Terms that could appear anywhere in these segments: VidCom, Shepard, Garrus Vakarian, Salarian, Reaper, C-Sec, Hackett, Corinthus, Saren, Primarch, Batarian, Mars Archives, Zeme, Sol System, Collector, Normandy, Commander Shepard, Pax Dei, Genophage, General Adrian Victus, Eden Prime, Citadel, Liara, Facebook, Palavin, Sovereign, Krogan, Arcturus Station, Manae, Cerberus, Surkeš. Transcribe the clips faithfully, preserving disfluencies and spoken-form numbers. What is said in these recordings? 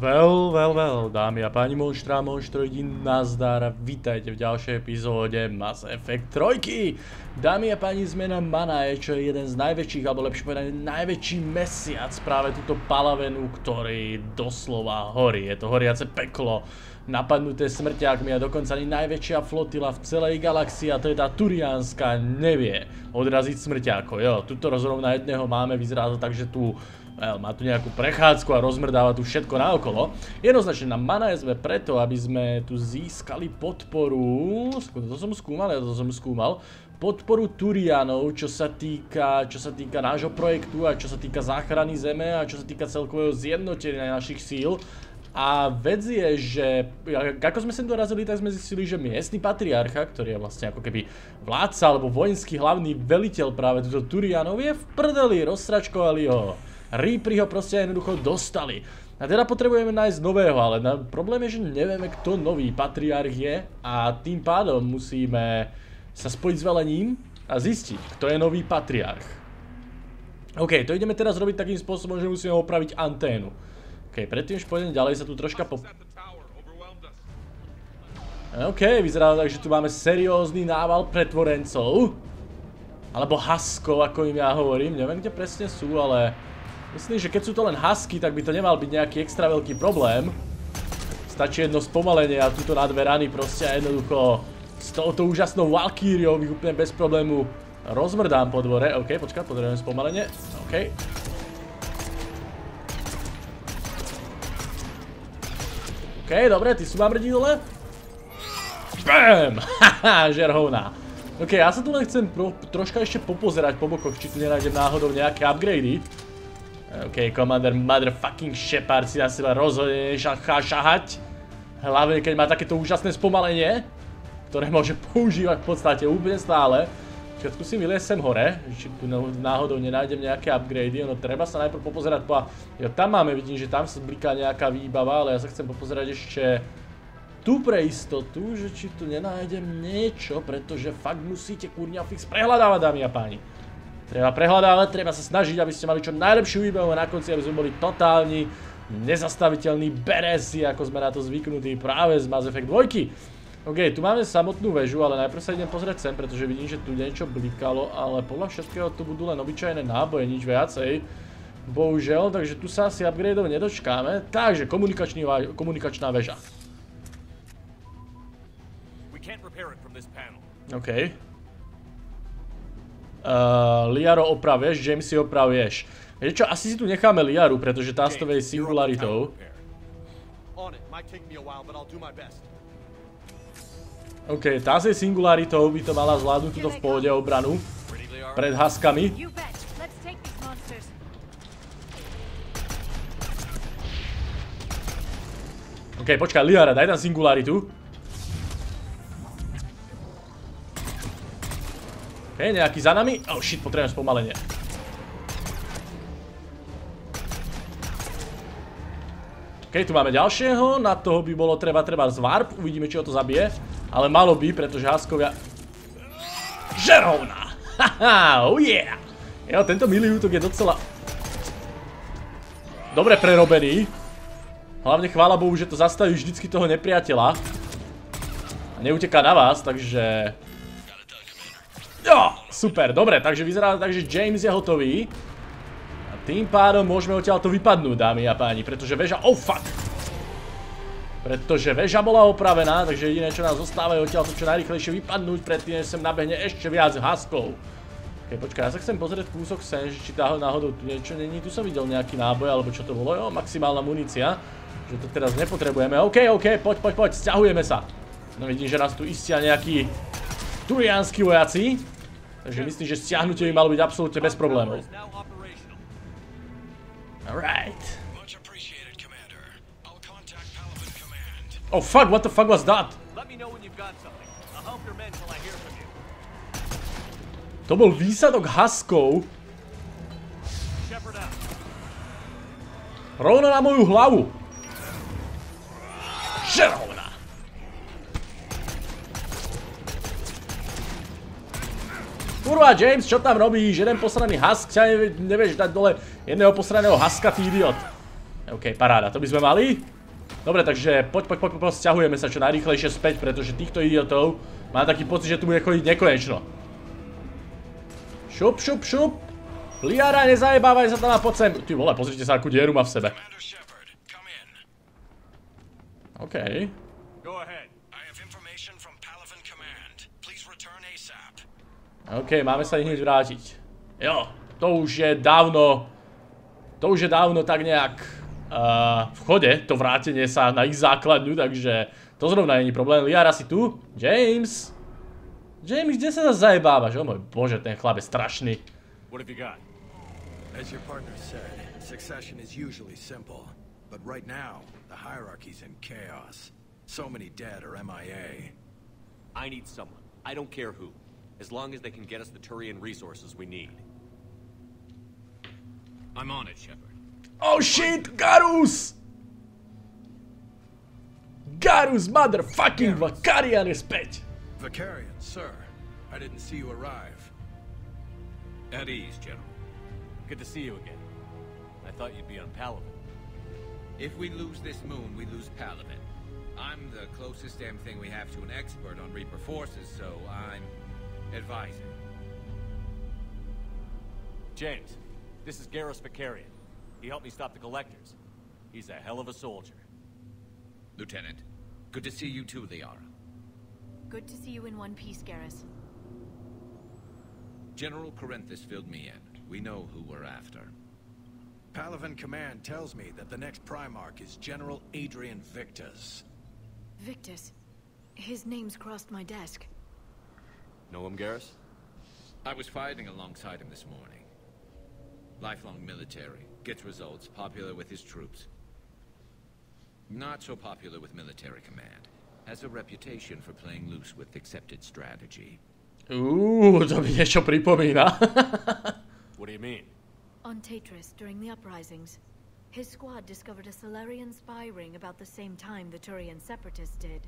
Well, well, well, dámy a páni, monštra, monštrojdi, nazdar a vítajte v ďalšej epizóde Mass Effect tri. Dámy a páni, sme na Manae, čo je jeden z najväčších, alebo lepšie povedané, najväčší mesiac práve túto palavenu, ktorý doslova horí. Je to horiace peklo, napadnuté smrťákmi a dokonca ani najväčšia flotila v celej galaxii, a to je tá turiánska, nevie odraziť smrťáko. Jo, tuto rozrovna jedného máme, vyzerá to tak, že tu... Má tu nejakú prechádzku a rozmrdáva tu všetko naokolo. Jednoznačne na Manae sme preto, aby sme tu získali podporu... To som skúmal, ja to som skúmal. Podporu Turianov, čo sa týka nášho projektu a čo sa týka záchrany Zeme a čo sa týka celkového zjednotenia našich síl. A vec je, že ako sme sem dorazili, tak sme zistili, že miestny patriarcha, ktorý je vlastne ako keby vládca alebo vojenský hlavný veliteľ práve túto Turianov, je v prdeli, rozstračkovali ho. Reapery ho proste jednoducho dostali. A teda potrebujeme nájsť nového, ale problém je, že nevieme, kto nový patriarch je, a tým pádom musíme sa spojiť s velením a zistiť, kto je nový patriarch. OK, to ideme teraz robiť takým spôsobom, že musíme opraviť anténu. OK, predtým, že pôjdem ďalej, sa tu troška po... OK, vyzerá tak, že tu máme seriózny nával pretvorencov. Alebo haskov, ako im ja hovorím. Neviem, kde presne sú, ale... Myslím, že keď sú to len husky, tak by to nemal byť nejaký extra veľký problém. Stačí jedno spomalenie a túto na dve rany proste a jednoducho s touto úžasnou Valkyriou ich úplne bez problému rozmrdám po dvore. OK, počkaj, potrebujem spomalenie. OK. OK, dobre, ty sú vám rdí dole. Bam! Haha, žerhovná. OK, ja sa tu len chcem troška ešte popozerať po bokoch, či tu nenájdem náhodou nejaké upgrady. OK, Commander motherfucking Shepard si na seba rozhodne šahať. Hlavne keď má takéto úžasné spomalenie, ktoré môže používať v podstate úplne stále. Čiže skúsim vyliesť sem hore, či tu náhodou nenájdem nejaké upgrady. Ono treba sa najprv popozerať po... Jo, tam máme, vidím, že tam sa bliká nejaká výbava, ale ja sa chcem popozerať ešte tu pre istotu, že či tu nenájdem niečo, pretože fakt musíte kurňa fix prehľadávať, dámy a páni. Treba prehľadávať, treba sa snažiť, aby ste mali čo najlepšiu výbavu na konci, aby sme boli totálni, nezastaviteľní beresi, ako sme na to zvyknutí práve z Mass Effect dva. OK, tu máme samotnú väžu, ale najprv sa idem pozrieť sem, pretože vidím, že tu niečo blikalo, ale podľa všetkého tu budú len obyčajné náboje, nič viacej. Bohužiaľ, takže tu sa asi upgradeov nedočkáme. Takže komunikačná väža. OK. Uh, Liaro opravieš, James si opravieš. Viete čo, asi si tu necháme Liaru, pretože tá s tovej singularitou. OK, tá s jej singularitou by to mala zvládnuť túto v pohode obranu. Pred haskami. OK, počkaj, Liara, daj tam singularitu. OK, nejaký za nami. Oh shit, potrebujem spomalenie. OK, tu máme ďalšieho. Na toho by bolo treba, treba zvarp. Uvidíme, či ho to zabije. Ale malo by, pretože háskovia... Žerovna! Haha, oh yeah! Jo, tento milý útok je docela... Dobre prerobený. Hlavne chvála Bohu, že to zastaví vždycky toho nepriateľa. A neuteká na vás, takže... Jo, super, dobre, takže vyzerá tak, že James je hotový. A tým pádom môžeme odtiaľto vypadnúť, dámy a páni, pretože väža... Oh, fuck! Pretože väža bola opravená, takže jediné, čo nás zostáva, je odtiaľto čo najrýchlejšie vypadnúť, predtým, než sem nabehne ešte viac haskov. OK, počkaj, ja sa chcem pozrieť kúsok sem, že či náhodou tu niečo není. Tu som videl nejaký náboj, alebo čo to bolo, jo, maximálna munícia. Že to teraz nepotrebujeme. OK, OK, poď, poď, poď, sťahujeme sa. No vidím, že nás tu istia nejakí turianskí vojaci. Takže myslím, že stiahnutie by malo byť absolútne bez problémov. Alright. Oh fuck, what the fuck was that? To bol výsadok haskov. Rovno na moju hlavu. Žeral! Kurva, James, čo tam robíš? Jeden posraný hask, ťa nevieš dať dole jedného posraného haska, ty idiot. OK, paráda, to by sme mali. Dobre, takže poď, poď, poď, poď, sťahujeme sa čo najrýchlejšie späť, pretože týchto idiotov mám taký pocit, že tu bude chodiť nekonečno. Šup, šup, šup. Liara, nezajebávaj sa tam a poď sem. Ty vole, pozrite sa, akú dieru má v sebe. OK. OK, máme sa hneď vrátiť. Jo, to už je dávno... To už je dávno tak nejak uh, v chode, to vrátenie sa na ich základňu, takže to zrovna není problém. Liara, si tu? James! James, kde sa zase zajebávaš? O môj bože, ten chlap je strašný. As long as they can get us the Turian resources we need. I'm on it, Shepard. Oh shit, Garrus! Garrus, motherfucking Vakarian is back! Vakarian, sir. I didn't see you arrive. At ease, General. Good to see you again. I thought you'd be on Palavin. If we lose this moon, we lose Palavin. I'm the closest damn thing we have to an expert on Reaper forces, so I'm... advisor. James, this is Garrus Vakarian. He helped me stop the Collectors. He's a hell of a soldier. Lieutenant, good to see you too, Liara. Good to see you in one piece, Garrus. General Corinthus filled me in. We know who we're after. Palavin Command tells me that the next Primarch is General Adrian Victus. Victus? His name's crossed my desk. Know him, Garrus? I was fighting alongside him this morning. Lifelong military. Gets results. Popular with his troops. Not so popular with military command. Has a reputation for playing loose with accepted strategy. Ooh, to mi niečo pripomína. What do you mean? On Tetris, during the uprisings, his squad discovered a Salarian spy ring about the same time the Turian separatists did.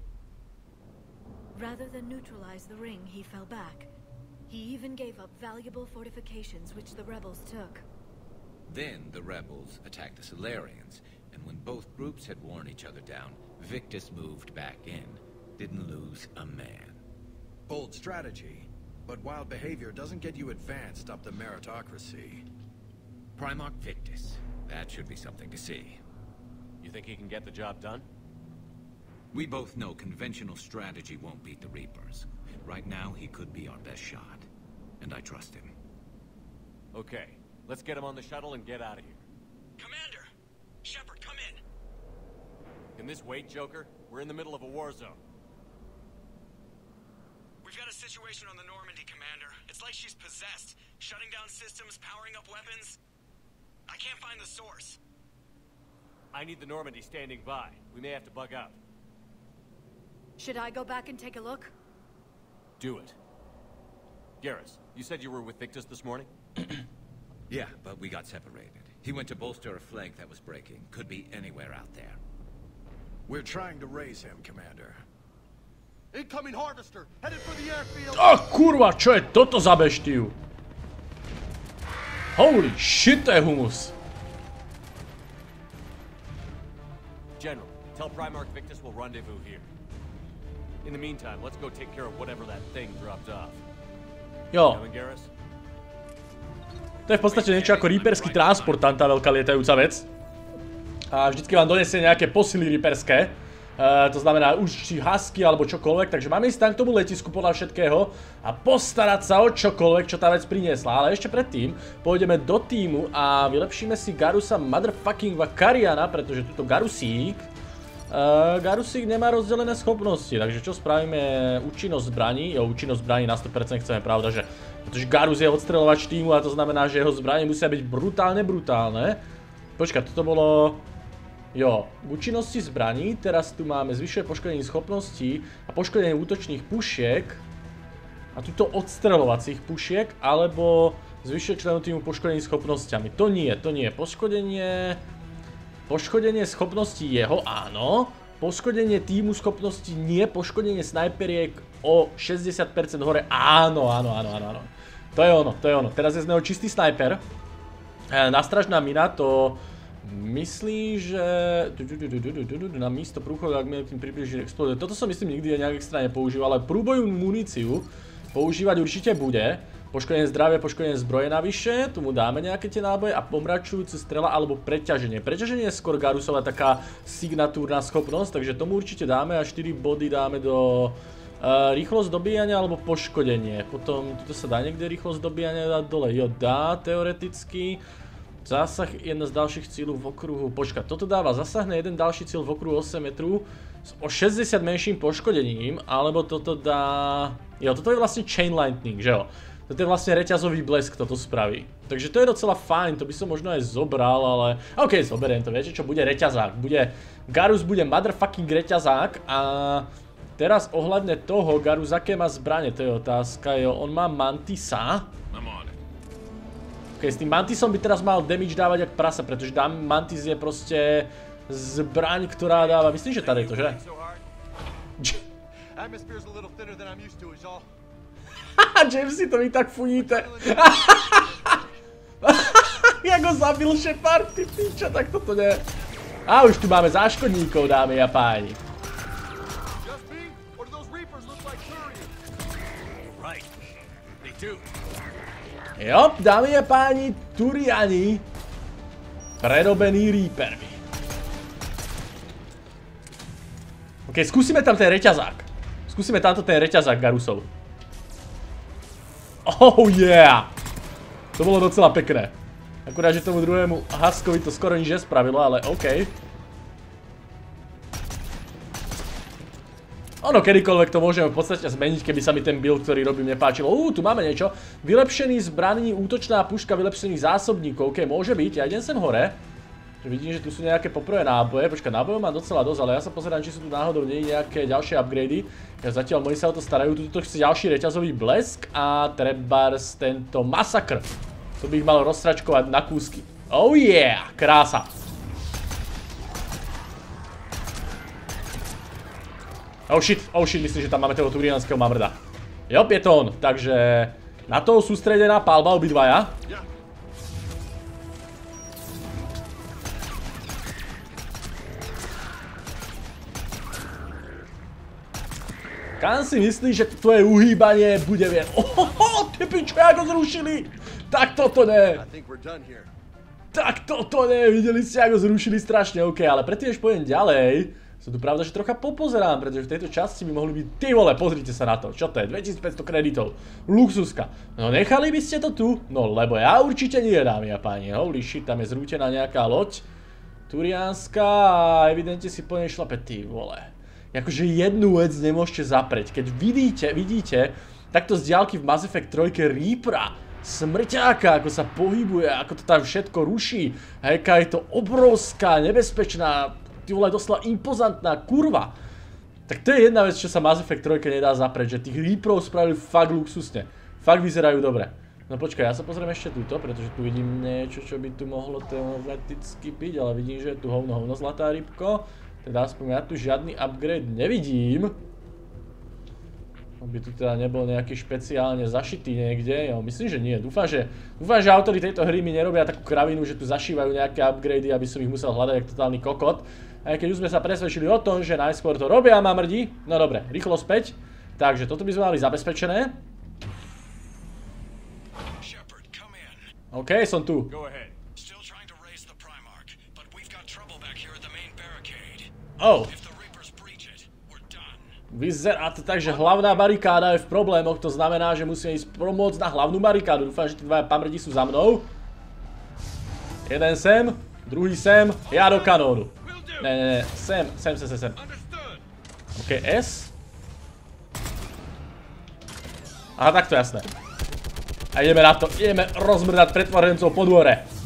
Rather than neutralize the ring, he fell back. He even gave up valuable fortifications which the rebels took. Then the rebels attacked the Salarians, and when both groups had worn each other down, Victus moved back in. Didn't lose a man. Bold strategy, but wild behavior doesn't get you advanced up the meritocracy. Primarch Victus. That should be something to see. You think he can get the job done? We both know conventional strategy won't beat the Reapers. Right now, he could be our best shot. And I trust him. Okay, let's get him on the shuttle and get out of here. Commander! Shepard, come in! Can this wait, Joker? We're in the middle of a war zone. We've got a situation on the Normandy, Commander. It's like she's possessed. Shutting down systems, powering up weapons. I can't find the source. I need the Normandy standing by. We may have to bug out. Should I go back and take a look? Do it. Garrus, you said you were with Victus this morning? Yeah, but we got separated. He went to bolster a flank that was breaking. Could be anywhere out there. We're trying to raise him, Commander. Incoming harvester, headed for the airfield. Oh, kurva, čo je toto za beštiu? Holy shit, to je humus. General, tell Primarch Victus we'll rendezvous here. In the meantime, let's go take care of whatever that thing dropped off. Jo. To je v podstate niečo ako reaperský transportant, tá veľká lietajúca vec. A vždycky vám donesie nejaké posily reaperské. Uh, to znamená už či husky alebo čokoľvek. Takže máme ísť tam k tomu letisku podľa všetkého a postarať sa o čokoľvek, čo tá vec priniesla. Ale ešte predtým pôjdeme do týmu a vylepšíme si Garrusa motherfucking Vakariana, pretože tuto Garrusík... Uh, Garrusík nemá rozdelené schopnosti, takže čo spravíme? Účinnosť zbraní, jo, účinnosť zbraní na sto percent chceme, pravda, že? Pretože Garrus je odstreľovač týmu a to znamená, že jeho zbranie musia byť brutálne, brutálne. Počkaj, toto bolo... Jo, účinnosti zbraní, teraz tu máme zvyšuje poškodenie schopností a poškodenie útočných pušiek a tuto odstreľovacích pušiek, alebo zvyšuje členu týmu poškodenie schopnosťami. To nie, to nie, poškodenie... Poškodenie schopností jeho, áno. Poškodenie týmu schopností nie. Poškodenie snajperiek o šesťdesiat percent hore, áno, áno, áno, áno. To je ono, to je ono. Teraz je z neho čistý snajper. Nástražná mina, to Myslíš, že na místo průchodu, jak mi tím přiblíží, exploduje. Toto jsem myslím nikdy nějak extra nepoužíval, ale průbojů municiu používat určitě bude. Poškodenie zdravia, poškodenie zbroje navyše, tu mu dáme nejaké tie náboje a pomračujúce strela alebo preťaženie. Preťaženie je skôr Garrusova taká signatúrna schopnosť, takže tomu určite dáme a štyri body dáme do uh, rýchlosť dobíjania alebo poškodenie. Potom tuto sa dá niekde rýchlosť dobíjania dať dole, jo dá teoreticky. Zásah jedna z ďalších cíľov v okruhu, počkať, toto dáva, zasahne jeden ďalší cíľ v okruhu osem metrov s o šesťdesiat menším poškodením, alebo toto dá, jo toto je vlastne chain lightning, že jo. Toto je vlastne reťazový blesk, kto to spraví. Takže to je docela fajn, to by som možno aj zobral, ale... OK, zoberiem to, viete čo, bude reťazák, bude... Garrus bude motherfucking reťazák a... Teraz ohľadne toho, Garrus aké má zbranie, to je otázka, jo, on má Mantisa. OK, s tým Mantisom by teraz mal damage dávať jak prasa, pretože Mantis je proste... Zbraň, ktorá dáva... Myslím, že tady je to, že? Haha, Jamesy, to vy tak fujíte. Jak ho zabil Shepard, ty píča, tak toto nie. A už tu máme záškodníkov, dámy a páni. Jo, dámy a páni, Turiani. Prerobený Reapermi. Ok, skúsime tam ten reťazák. Skúsime tamto ten reťazák Garrusov. Oh yeah! To bolo docela pekné. Akurát, že tomu druhému Haskovi to skoro nič nespravilo, ale OK. Ono kedykoľvek to môžeme v podstate zmeniť, keby sa mi ten build, ktorý robím, nepáčilo. Uuu, tu máme niečo. Vylepšený zbraní, útočná puška, vylepšených zásobníkov. OK, môže byť. Ja idem sem hore. Vidím, že tu sú nejaké poprvé náboje. Počkaj, nábojov mám docela dosť, ale ja sa pozerám, či sú tu náhodou nie nejaké ďalšie upgrady. Ja zatiaľ moji sa o to starajú. Tuto chci ďalší reťazový blesk a trebárs tento masakr. To by ich malo rozstračkovať na kúsky. Oh yeah, krása. Oh shit, oh shit, myslím, že tam máme toho turianského mamrda. Jo, je to on, takže na toho sústredená palba obidvaja. Kam si myslíš, že tvoje uhýbanie bude viem? Ohoho, ty pičo, jak ho zrušili! Tak toto ne! Tak toto ne, videli ste, jak ho zrušili strašne, OK, ale predtým, než pôjdem ďalej, som tu pravda, že trocha popozerám, pretože v tejto časti by mohli byť, ty vole, pozrite sa na to, čo to je, dvetisícpäťsto kreditov, luxuska, no nechali by ste to tu? No lebo ja určite nie, dámy a páni, holy shit, tam je zrútená nejaká loď, turiánska a evidentne si po nej šlape, ty vole. Akože jednu vec nemôžete zapreť, keď vidíte, vidíte, takto z diaľky v Mass Effect tri Reapera, smrťáka, ako sa pohybuje, ako to tam všetko ruší, aká je to obrovská, nebezpečná, ty vole, doslova impozantná kurva. Tak to je jedna vec, čo sa Mass Effect tri nedá zapreť, že tých Reaperov spravili fakt luxusne, fakt vyzerajú dobre. No počkaj, ja sa pozriem ešte túto, pretože tu vidím niečo, čo by tu mohlo teoreticky byť, ale vidím, že je tu hovno, hovno, zlatá rybko. Teda aspoň ja tu žiadny upgrade nevidím. On by tu teda nebol nejaký špeciálne zašitý niekde. Jo, myslím, že nie. Dúfam, že dúfam, že autori tejto hry mi nerobia takú kravinu, že tu zašívajú nejaké upgrady, aby som ich musel hľadať jak totálny kokot. A keď už sme sa presvedčili o tom, že najskôr to robia mamrdi. No dobre, rýchlo späť. Takže toto by sme mali zabezpečené. OK, som tu. Oh. Vyzerá to tak, že hlavná barikáda je v problémoch, to znamená, že musíme ísť pomôcť na hlavnú barikádu. Dúfam, že tí dvaja pamrdi sú za mnou. Jeden sem, druhý sem, ja do kanónu. Ne, ne, ne, sem, sem, sem, sem, sem. OK, S. Aha, tak to je jasné. A ideme na to, ideme rozmrdať pretvorencov po dvore.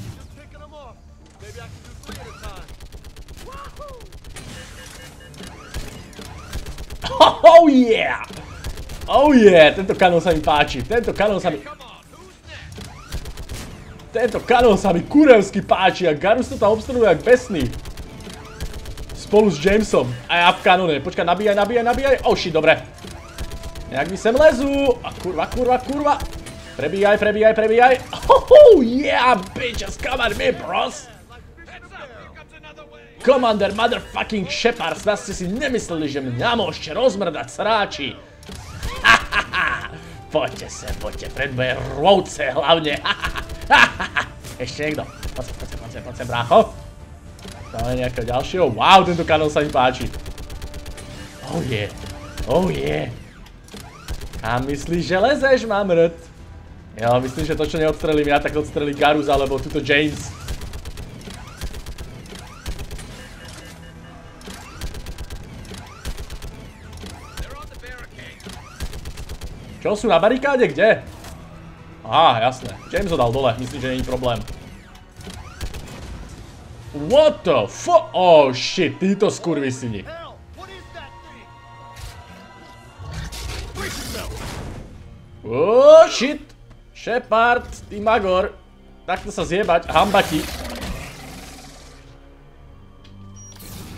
Oh yeah! Oh yeah! Tento kanón sa mi páči, tento kanón sa mi... Tento kanón sa mi kurevsky páči a Garrus to tam obstrnuje jak besný. Spolu s Jamesom a ja v kanóne. Počkaj, nabíjaj, nabíjaj, nabíjaj. Oh shit, dobre. Nejak mi sem lezú. A kurva, kurva, kurva. Prebíjaj, prebíjaj, prebíjaj. Oh yeah, bitches, come at me, bros. Commander motherfucking Shepard, vás jste si nemysleli, že mě můžete rozmrdat, sráči? Hahaha, pojďte se, pojďte, před moje rouce hlavně, hahaha, ještě někdo, pojď se, pojď se, pojď se, pojď se, brácho. Dáme nějakého dalšího, wow, tento kanál se mi páčí. Oh je, oh je. A myslíš, že lezeš, mám rd? Jo, myslím, že to, čo neodstrelím ja, tak odstrelí Garrus alebo tuto James. Čo, sú na barikáde? Kde? Á, jasné. James ho dal dole, myslím, že není problém. What the fu- Oh shit, títo skurvisini. Oh shit. Shepard, ty magor, takto sa zjebať, hamba ti.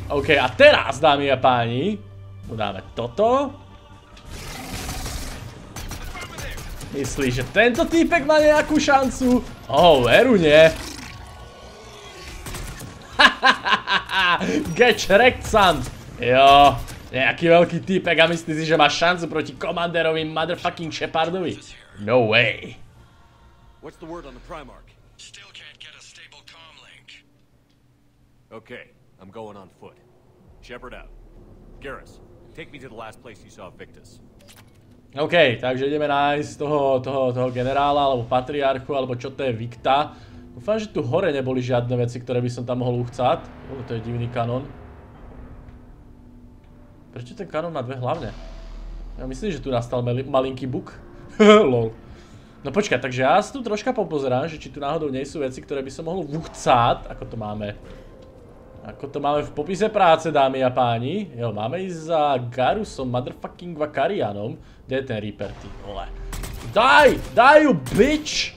OK, a teraz, dámy a páni, dáme toto. Myslíš, že tento týpek má nejakú šancu? Oh, veru nie. Get wrecked, son. Jo, nejaký veľký týpek a myslíš si, že má šancu proti komanderovi motherfucking Shepardovi? No way. What's the word on the Primarch? Still can't get a stable comm link. Okay, I'm going on foot. Shepard out. Garrus, take me to the last place you saw Victus. Okay, takže ideme nájsť toho, toho, toho generála, alebo patriarchu, alebo čo to je Victa. Dúfam, že tu hore neboli žiadne veci, ktoré by som tam mohol uchcať. O, to je divný kanón. Prečo ten kanón má dve hlavne? Ja myslím, že tu nastal malinký bug. Lol. No počkaj, takže ja si tu troška popozerám, že či tu náhodou nie sú veci, ktoré by som mohol vuchcáť. Ako to máme? Ako to máme v popise práce, dámy a páni? Jo, máme ísť za Garrusom, motherfucking Vakarianom. Kde je ten Reaper, ty vole? Daj! Daj ju, bitch!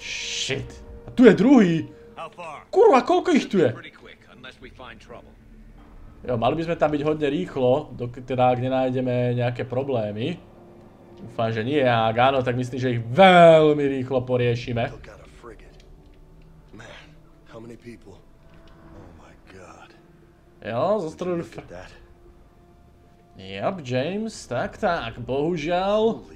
Shit. A tu je druhý. Kurva, koľko ich tu je? Jo, mali by sme tam byť hodne rýchlo, teda ak nenájdeme nejaké problémy. Dúfam, že nie, ak áno, tak myslím, že ich veľmi rýchlo poriešime. Jo, zostrelili... Jop, James, tak, tak, bohužiaľ.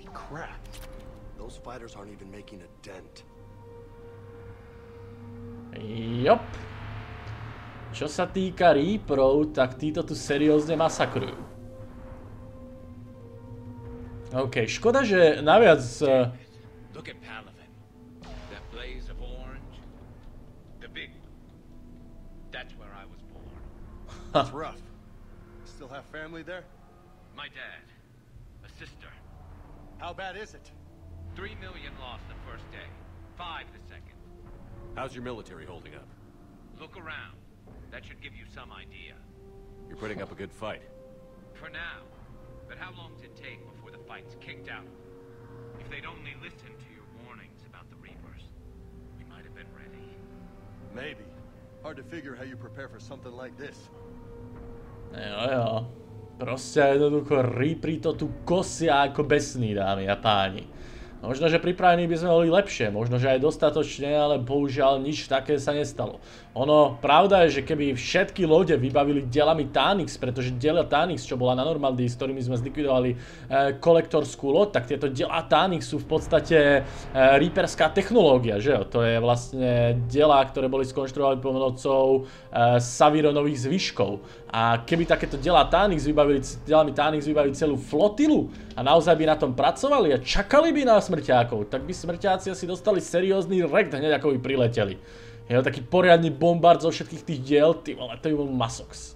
Jop. Čo sa týka Reaperov, tak títo tu seriózne masakrujú. OK, škoda, že naviac... But how long does it take before the fight's kicked out? If they'd only listened to your warnings about the Reapers, we might have been ready. Maybe. Hard to figure how you prepare for something like this. Jo, jo. Proste jednoducho Reaperi to tu kosia ako besní, dámy a páni. Možno, že pripravení by sme boli lepšie, možno, že aj dostatočne, ale bohužiaľ nič také sa nestalo. Ono, pravda je, že keby všetky lode vybavili delami Thanix, pretože dela Thanix, čo bola na Normandii, s ktorými sme zlikvidovali kolektorskú loď, tak tieto dela Thanix sú v podstate reaperská technológia, že jo? To je vlastne dela, ktoré boli skonštruované pomocou Savironových zvyškov. A keby takéto dela Thanix vybavili, delami Thanix vybavili celú flotilu a naozaj by na tom pracovali a čakali by nás smrťákov, tak by smrťáci asi dostali seriózny rekt hneď ako by prileteli. Jo, taký poriadny bombard zo všetkých tých diel, ty vole, to by bol masox.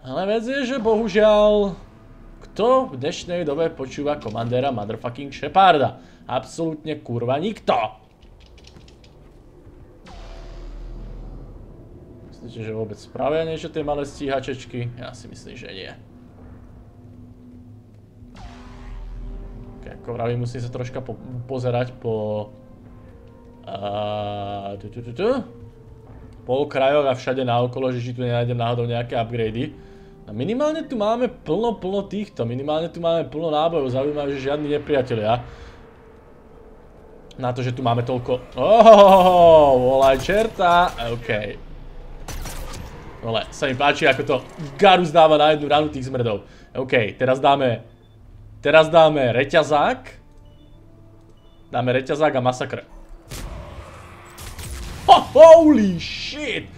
Ale vec je, že bohužiaľ, kto v dnešnej dobe počúva komandéra motherfucking Sheparda? Absolútne kurva nikto. Myslíte, že vôbec spravia niečo tie malé stíhačečky? Ja si myslím, že nie. Ako vravím, musím sa troška pozerať po pol krajov a všade naokolo, že či tu nenájdem náhodou nejaké upgrady. Minimálne tu máme plno, plno týchto, minimálne tu máme plno nábojov, zaujímavé, že žiadni nepriatelia. Na to, že tu máme toľko... Ohohohoho, volaj čerta, okej. Vole, sami páči, ako to Garrus dáva na jednu ránu tých zmrdov. OK, teraz dáme... Teraz dáme reťazák. Dáme reťazák a masakr. Oh, holy shit!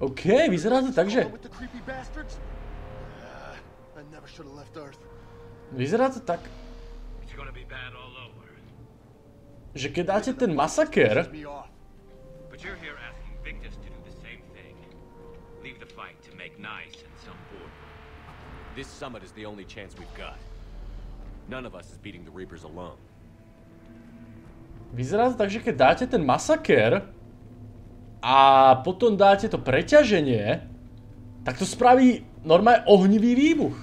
OK, vyzerá to tak, že... Vyzerá to tak... Že keď dáte ten masaker... This summit is the only chance we've got. None of us is beating the Reapers alone. Vyzerá to tak, že keď dáte ten masaker a potom dáte to preťaženie, tak to spraví normálne ohnivý výbuch.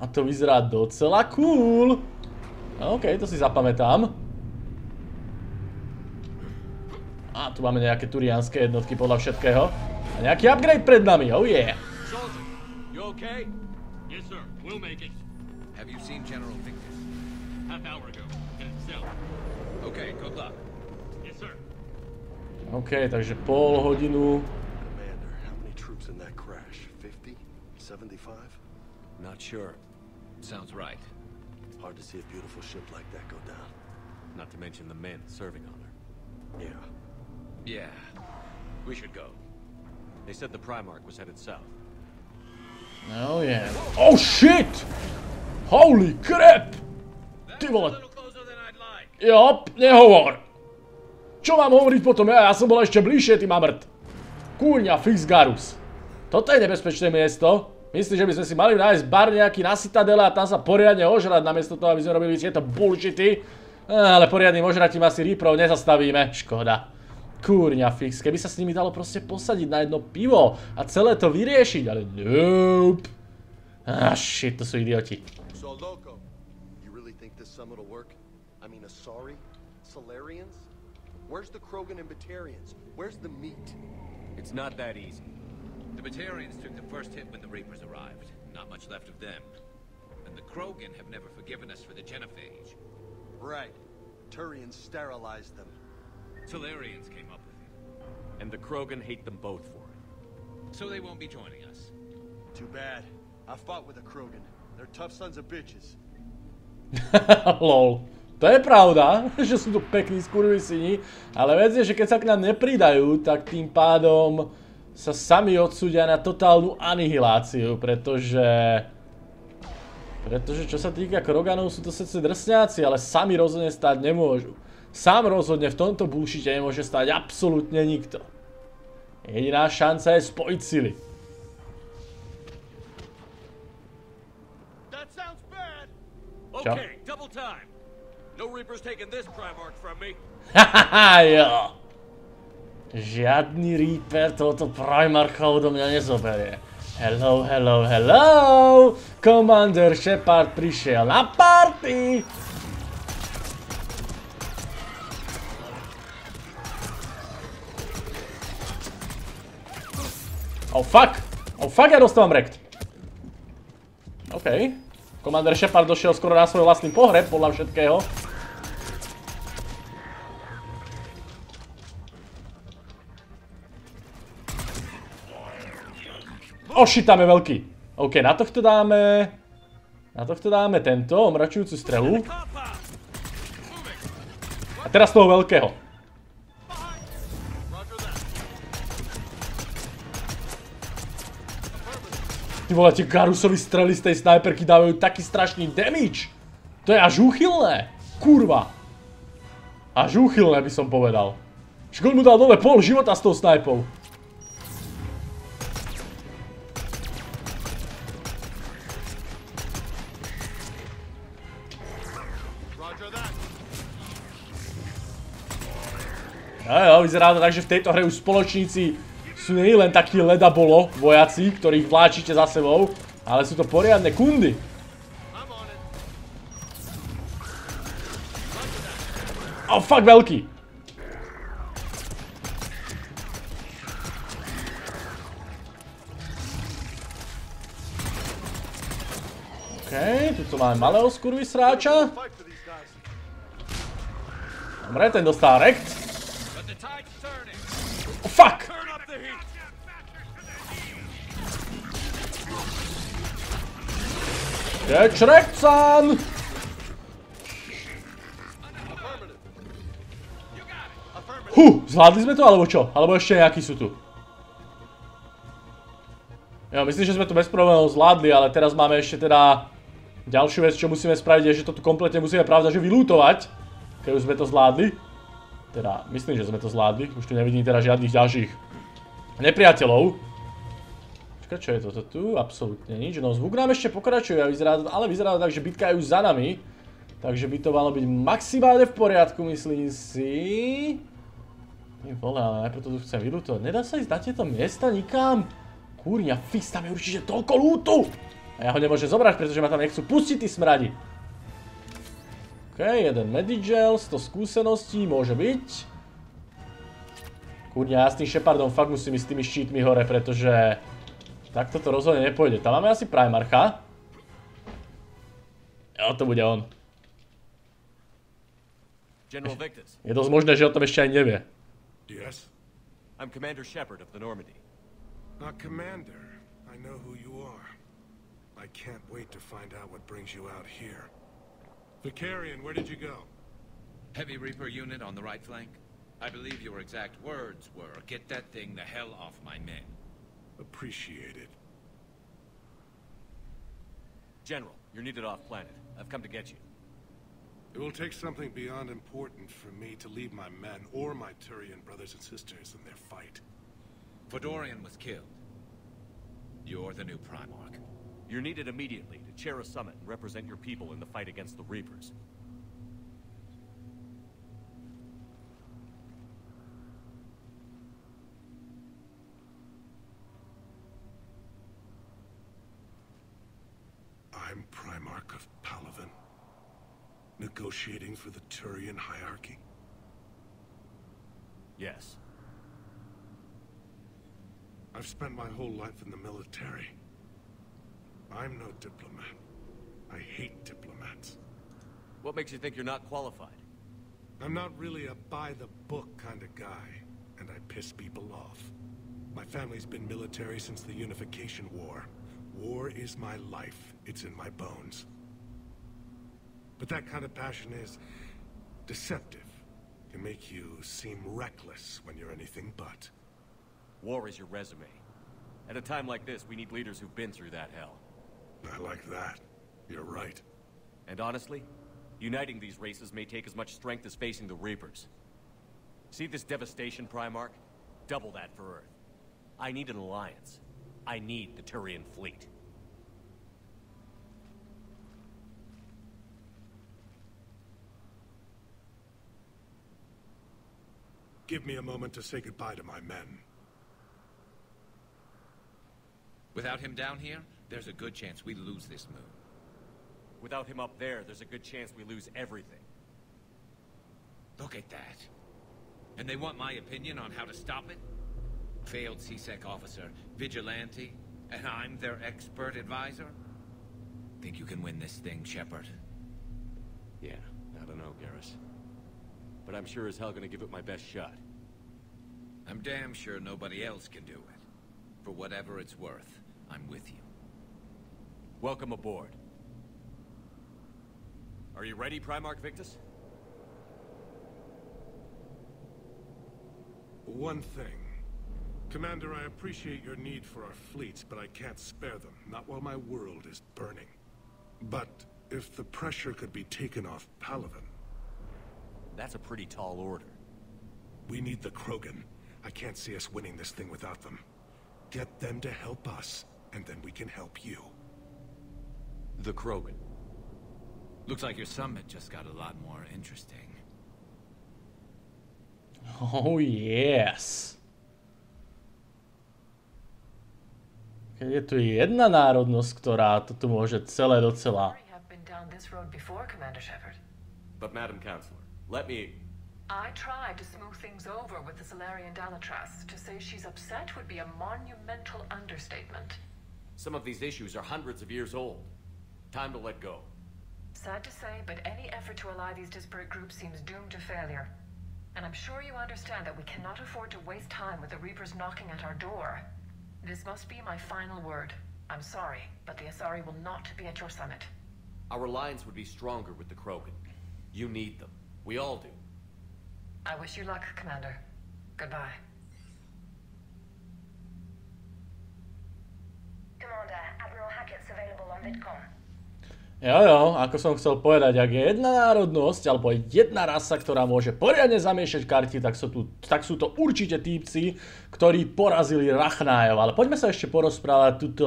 A to vyzerá docela cool. OK, to si zapamätám. A tu máme nejaké turianské jednotky podľa všetkého. A nejaký upgrade pred nami, oh yeah. Soldier, you okay? Yes sir, we'll make it. Have you seen General Victus? Half hour ago, in itself. Okay, good luck. Yes sir. OK, takže pol hodinu. Commander, how many troops in that crash? fifty? seventy-five? Not sure. Sounds right. Hard to see a beautiful ship like that go down. Not to mention the men serving on her. Yeah. Yeah. We should go. They said the Primarch was headed south. Oh yeah. Oh shit! Holy crap! Ty vole. Jop, nehovor. Čo mám hovoriť potom? Ja, ja som bol ešte bližšie, ty mamrt. Kúňa, fix Garrus. Toto je nebezpečné miesto. Myslím, že by sme si mali nájsť bar nejaký na Citadele a tam sa poriadne ožrať namiesto toho, aby sme robili tieto bullshity. Ale poriadnym ožratím asi Reaperov nezastavíme. Škoda. Kúrňa fix. Keby sa s nimi dalo proste posadiť na jedno pivo a celé to vyriešiť, ale nope. Ah, shit, to sú idioti. So, Loco, you really think this summit will work? I mean, Asari? Salarians? Where's the Krogan and Batarians? Where's the meat? It's not that easy. The Batarians took the first hit when the Reapers arrived. Not much left of them. And the Krogan have never forgiven us for the Genophage. Right. Turians sterilized them. Salarians came up with it. And the Krogan hate them both for it. So they won't be joining us. Too bad. I fought with the Krogan. They're tough sons of bitches. Lol. To je pravda, že sú tu pekní skurvisini, ale vec je, že keď sa k nám nepridajú, tak tým pádom sa sami odsúdia na totálnu anihiláciu, pretože... Pretože čo sa týka Kroganov, sú to sice drsňáci, ale sami rozhodne stáť nemôžu. Sám rozhodne v tomto bullshite nemôže stáť absolútne nikto. Jediná šanca je spojiť sily. Čo? Hahaha, jo. Žiadny Reaper tohoto Primarcha odo mňa nezoberie. Hello, hello, hello! Commander Shepard prišiel na party! Oh fuck! Oh fuck, ja dostávam wrecked. OK. Commander Shepard došiel skoro na svoj vlastný pohreb, podľa všetkého. Oši, tam je veľký. OK, na tohto dáme... Na tohto dáme tento, omračujúcu strelu. A teraz toho veľkého. Ty vole, tie Garrusovi strely z tej snajperky dávajú taký strašný damage. To je až úchylné. Kurva. Až úchylné by som povedal. Škoda mu dal dole pol života s tou snajpou. Ajo, vyzerá to tak, že v tejto hre už spoločníci sú nie len takí ledabolo vojaci, ktorých vláčite za sebou, ale sú to poriadne kundy. Oh, fuck, veľký. OK, tuto máme malého skurvisráča. Dobre, ten dostal rekt. Fuck! Get wrecked, son! Huh, zvládli sme to, alebo čo? Alebo ešte nejakí sú tu? Jo, myslím, že sme to bez problémov zvládli, ale teraz máme ešte teda ďalšiu vec, čo musíme spraviť, je, že to tu kompletne musíme, pravda, že vylútovať. Keď už sme to zvládli. Teda, myslím, že sme to zvládli. Už tu nevidím teda žiadnych ďalších nepriateľov. Čakaj, čo je toto tu? Absolutne nič. No, zvuk nám ešte pokračuje, ale vyzerá to tak, že bitka je už za nami. Takže by to malo byť maximálne v poriadku, myslím si. Nie vole, ale najprv to tu chcem vylútovať. Nedá sa ísť na tieto miesta nikam? Kúrňa, fix, tam je určite toľko lútu! A ja ho nemôžem zobrať, pretože ma tam nechcú pustiť, ty smradi. Okej, jeden medigel, sto skúseností, môže byť. Kúrňa, ja s tým Shepardom fakt musím ísť s tými štítmi hore, pretože takto to rozhodne nepôjde. Tam máme asi Primarcha. Jo, to bude on. Je dosť možné, že o tom ešte aj nevie. Yes? I'm Commander Shepard of the Normandy. Not Commander. I know who you are. I can't wait to find out what brings you out here. Vakarian, where did you go? Heavy Reaper unit on the right flank. I believe your exact words were, get that thing the hell off my men. Appreciated. General, you're needed off planet. I've come to get you. It will take something beyond important for me to leave my men or my Turian brothers and sisters in their fight. Fodorian was killed. You're the new Primarch. You're needed immediately to chair a summit and represent your people in the fight against the Reapers. I'm Primarch of Palavan. Negotiating for the Turian hierarchy? Yes. I've spent my whole life in the military. I'm no diplomat. I hate diplomats. What makes you think you're not qualified? I'm not really a by-the-book kind of guy, and I piss people off. My family's been military since the Unification War. War is my life. It's in my bones. But that kind of passion is deceptive. It can make you seem reckless when you're anything but. War is your resume. At a time like this, we need leaders who've been through that hell. I like that. You're right. And honestly, uniting these races may take as much strength as facing the Reapers. See this devastation, Primarch? Double that for Earth. I need an alliance. I need the Turian fleet. Give me a moment to say goodbye to my men. Without him down here, there's a good chance we lose this moon. Without him up there, there's a good chance we lose everything. Look at that. And they want my opinion on how to stop it? Failed C-Sec officer, vigilante, and I'm their expert advisor? Think you can win this thing, Shepard? Yeah, I don't know, Garrus. But I'm sure as hell gonna give it my best shot. I'm damn sure nobody else can do it. For whatever it's worth, I'm with you. Welcome aboard. Are you ready, Primarch Victus? One thing. Commander, I appreciate your need for our fleets, but I can't spare them. Not while my world is burning. But if the pressure could be taken off Palavan... That's a pretty tall order. We need the Krogan. I can't see us winning this thing without them. Get them to help us, and then we can help you. The Krogan. Looks like your summit just got a lot more interesting. Oh, yes. Je tu jedna národnosť, ktorá to tu môže celé docela. But Madam Counselor, let me... I tried to smooth things over with the Salarian Dalatras. To say she's upset would be a monumental understatement. Some of these issues are hundreds of years old. Time to let go. Sad to say, but any effort to ally these disparate groups seems doomed to failure. And I'm sure you understand that we cannot afford to waste time with the Reapers knocking at our door. This must be my final word. I'm sorry, but the Asari will not be at your summit. Our alliance would be stronger with the Krogan. You need them. We all do. I wish you luck, Commander. Goodbye. Commander, Admiral Hackett's available on VidCom. Jojo, ako som chcel povedať, ak je jedna národnosť, alebo jedna rasa, ktorá môže poriadne zamiešať karty, tak sú, tu, tak sú to určite týpci, ktorí porazili Rachnájov. Ale poďme sa ešte porozprávať tuto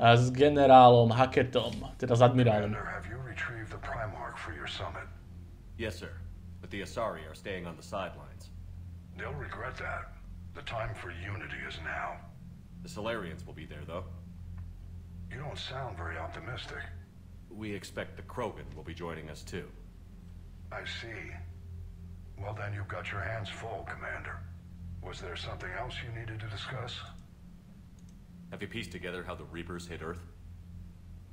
s generálom Hackettom, teda s admirálom. Yes, sir. But the Asari are staying on the sidelines. They'll regret that. The time for unity is now. The Salarians will be there, though. You don't sound very optimistic. We expect the Krogan will be joining us, too. I see. Well, then you've got your hands full, Commander. Was there something else you needed to discuss? Have you pieced together how the Reapers hit Earth?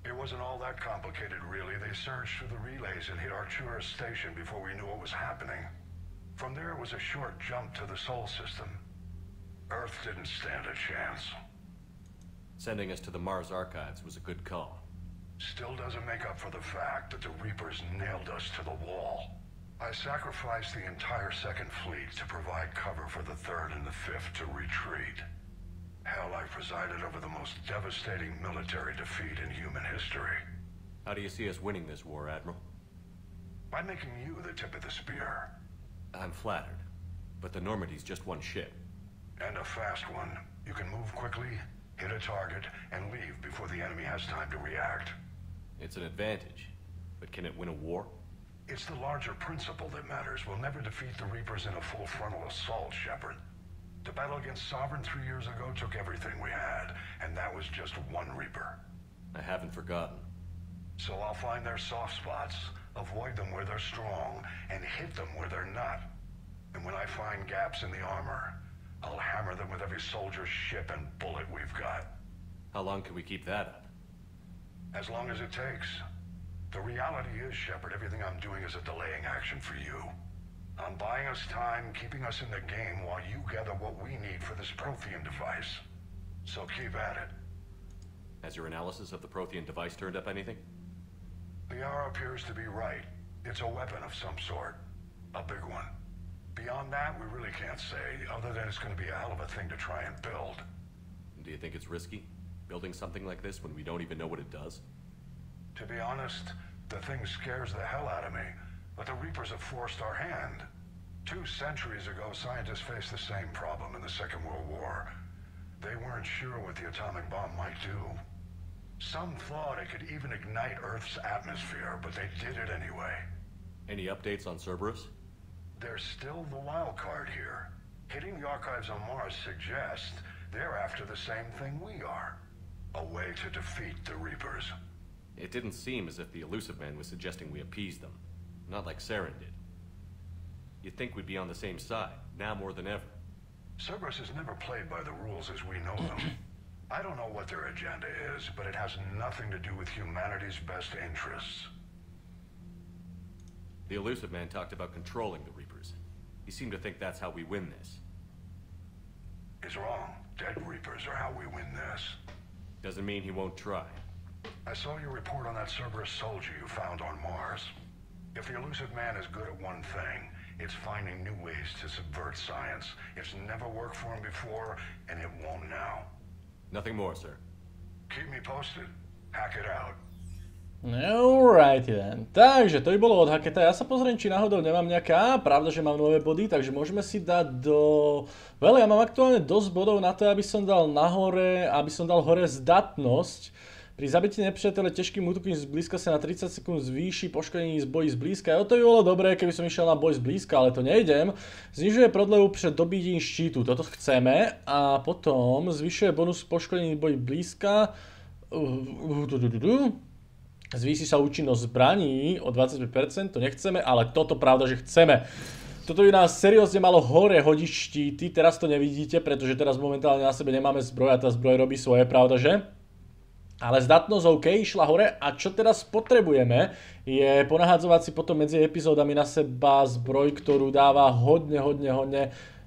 It wasn't all that complicated, really. They surged through the relays and hit Arcturus Station before we knew what was happening. From there, it was a short jump to the Sol System. Earth didn't stand a chance. Sending us to the Mars Archives was a good call. Still doesn't make up for the fact that the Reapers nailed us to the wall. I sacrificed the entire Second Fleet to provide cover for the Third and the Fifth to retreat. Hell, I presided over the most devastating military defeat in human history. How do you see us winning this war, Admiral? By making you the tip of the spear. I'm flattered, but the Normandy's just one ship. And a fast one. You can move quickly, hit a target, and leave before the enemy has time to react. It's an advantage, but can it win a war? It's the larger principle that matters. We'll never defeat the Reapers in a full frontal assault, Shepard. The battle against Sovereign three years ago took everything we had, and that was just one Reaper. I haven't forgotten. So I'll find their soft spots, avoid them where they're strong, and hit them where they're not. And when I find gaps in the armor, I'll hammer them with every soldier, ship, and bullet we've got. How long can we keep that up? As long as it takes. The reality is, Shepard, everything I'm doing is a delaying action for you. I'm buying us time, keeping us in the game while you gather what we need for this Protean device. So keep at it. Has your analysis of the Protean device turned up anything? The R appears to be right. It's a weapon of some sort. A big one. Beyond that, we really can't say, other than it's going to be a hell of a thing to try and build. Do you think it's risky? Building something like this when we don't even know what it does? To be honest, the thing scares the hell out of me. But the Reapers have forced our hand. Two centuries ago, scientists faced the same problem in the Second World War. They weren't sure what the atomic bomb might do. Some thought it could even ignite Earth's atmosphere, but they did it anyway. Any updates on Cerberus? They're still the wild card here. Hitting the archives on Mars suggests they're after the same thing we are. A way to defeat the Reapers. It didn't seem as if the Elusive Man was suggesting we appease them. Not like Saren did. You'd think we'd be on the same side, now more than ever. Cerberus has never played by the rules as we know them. I don't know what their agenda is, but it has nothing to do with humanity's best interests. The Elusive Man talked about controlling the Reapers. He seemed to think that's how we win this. He's wrong. Dead Reapers are how we win this. Doesn't mean he won't try. I saw your report on that Cerberus soldier you found on Mars. If the Elusive Man is good at one thing, it's finding new ways to subvert science. It's never worked for him before, and it won't now. Nothing more, sir. Keep me posted. Hack it out. Alrighty then. Takže to by bolo od Hacketta. Ja sa pozriem, či náhodou nemám nejaká. Pravda, že mám nové body, takže môžeme si dať do... Veľa, ja mám aktuálne dosť bodov na to, aby som dal nahore, aby som dal hore zdatnosť. Pri zabití nepriateľa ťažkým útokom zblízka sa na tridsať sekúnd zvýši poškodení z boji zblízka. Jo, to by bolo dobré, keby som išiel na boj zblízka, ale to nejdem. Znižuje prodlevu pred dobitím štítu, toto chceme. A potom zvyšuje bonus poškodení v boji blízka. Zvýši sa účinnosť zbraní o dvadsaťpäť percent, to nechceme, ale toto pravda, že chceme. Toto by nás seriózne malo hore hodiť štíty, teraz to nevidíte, pretože teraz momentálne na sebe nemáme zbroj a tá zbroj robí svoje, pravda, že? Ale zdatnosť OK išla hore a čo teraz potrebujeme je ponahádzovať si potom medzi epizódami na seba zbroj, ktorú dáva hodne, hodne, hodne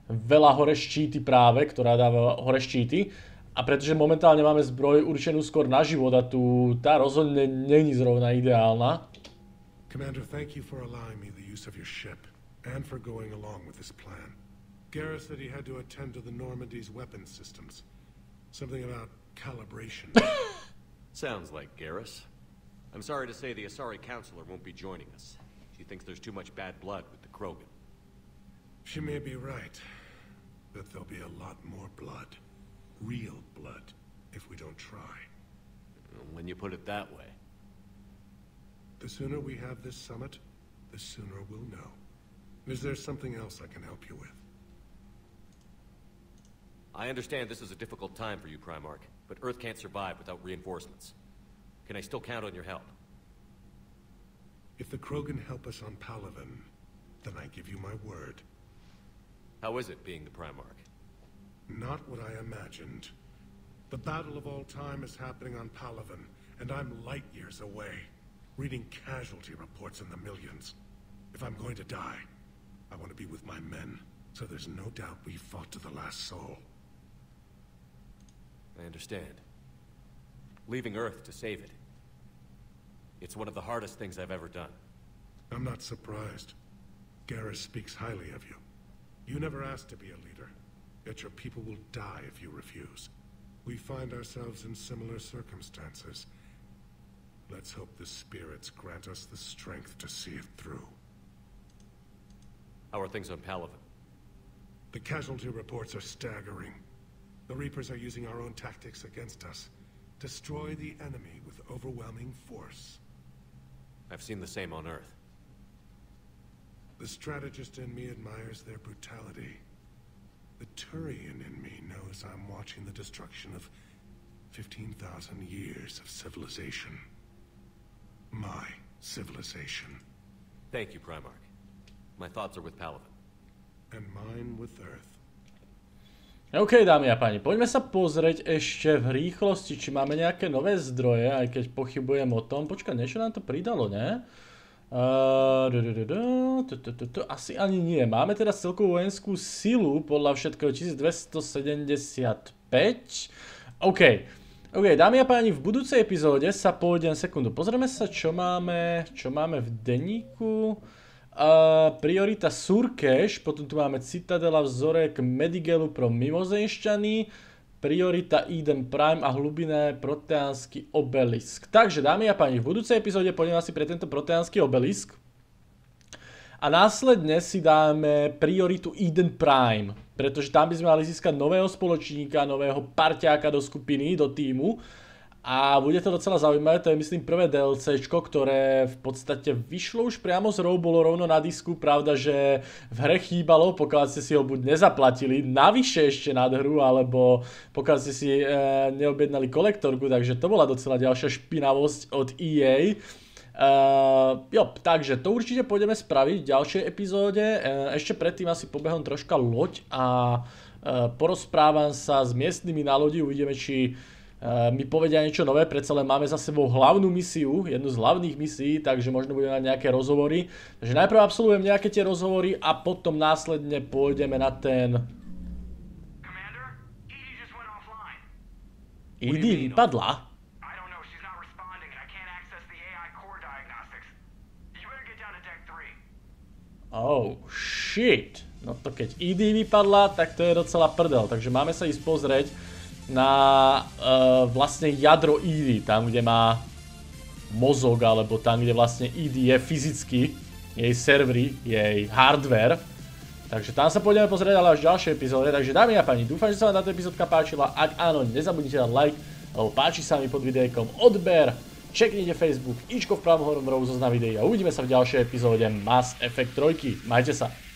veľa hore štíty práve, ktorá dáva hore štíty. A pretože momentálne máme zbroj určenú skôr na život a tu tá rozhodne není zrovna ideálna. Commander, thank you for allowing me the use of your ship and for going along with this plan. Garrus said he had to attend to the Normandy's weapon systems. Something about calibration. Sounds like Garrus. I'm sorry to say the Asari counselor won't be joining us. She thinks there's too much bad blood with the Krogan. She may be right, but there'll be a lot more blood. Real blood, if we don't try. When you put it that way. The sooner we have this summit, the sooner we'll know. Is there something else I can help you with? I understand this is a difficult time for you, Primarch, but Earth can't survive without reinforcements. Can I still count on your help? If the Krogan help us on Palavan, then I give you my word. How is it being the Primarch? Not what I imagined. The battle of all time is happening on Palavan, and I'm light years away, reading casualty reports in the millions. If I'm going to die, I want to be with my men, so there's no doubt we fought to the last soul. I understand. Leaving Earth to save it. It's one of the hardest things I've ever done. I'm not surprised. Garrus speaks highly of you. You never asked to be a leader, yet your people will die if you refuse. We find ourselves in similar circumstances. Let's hope the spirits grant us the strength to see it through. How are things on Palavan? The casualty reports are staggering. The Reapers are using our own tactics against us. Destroy the enemy with overwhelming force. I've seen the same on Earth. The strategist in me admires their brutality. The Turian in me knows I'm watching the destruction of fifteen thousand years of civilization. My civilization. Thank you, Primarch. My thoughts are with Palavan. And mine with Earth. OK, dámy a páni, poďme sa pozrieť ešte v rýchlosti, či máme nejaké nové zdroje, aj keď pochybujem o tom. Počkaj, niečo nám to pridalo, ne? Asi ani nie. Máme teda celkovú vojenskú silu podľa všetkého tisícdvestosedemdesiatpäť. OK. OK, dámy a páni, v budúcej epizóde sa pôjdem sekundu. Pozrieme sa, čo máme, čo máme v denníku. Priorita Surkeš, potom tu máme Citadela, vzorek Medigelu pro mimozemšťany, priorita Eden Prime a hlubiné proteánsky obelisk. Takže dámy a páni, v budúcej epizóde pôjdeme asi pre tento proteánsky obelisk a následne si dáme prioritu Eden Prime, pretože tam by sme mali získať nového spoločníka, nového parťáka do skupiny, do týmu a bude to docela zaujímavé. To je myslím prvé DLCčko, ktoré v podstate vyšlo už priamo z ROM, bolo rovno na disku, pravda, že v hre chýbalo, pokiaľ ste si ho buď nezaplatili, navyše ešte nad hru, alebo pokiaľ ste si neobjednali kolektorku, takže to bola docela ďalšia špinavosť od é á. Jo, takže to určite pôjdeme spraviť v ďalšej epizóde, ešte predtým asi pobehom troška loď a porozprávam sa s miestnymi na lodi, uvidíme, či mi povedia niečo nové, predsa len máme za sebou hlavnú misiu, jednu z hlavných misií, takže možno budeme mať nejaké rozhovory. Takže najprv absolvujem nejaké tie rozhovory a potom následne pôjdeme na ten... Edie vypadla? Oh, shit. No to keď Edie vypadla, tak to je docela prdel, takže máme sa ísť pozrieť na vlastne jadro é dé, tam kde má mozog, alebo tam kde vlastne é dé je fyzicky, jej servery, jej hardware. Takže tam sa pôjdeme pozrieť ale až v ďalšej epizóde. Takže dámy a páni, dúfam, že sa vám táto epizódka páčila. Ak áno, nezabudnite dať like, alebo páči sa mi pod videjkom odber, čeknite Facebook, ičko v pravom hornom rohu zoznam videí a uvidíme sa v ďalšej epizóde Mass Effect tri. Majte sa!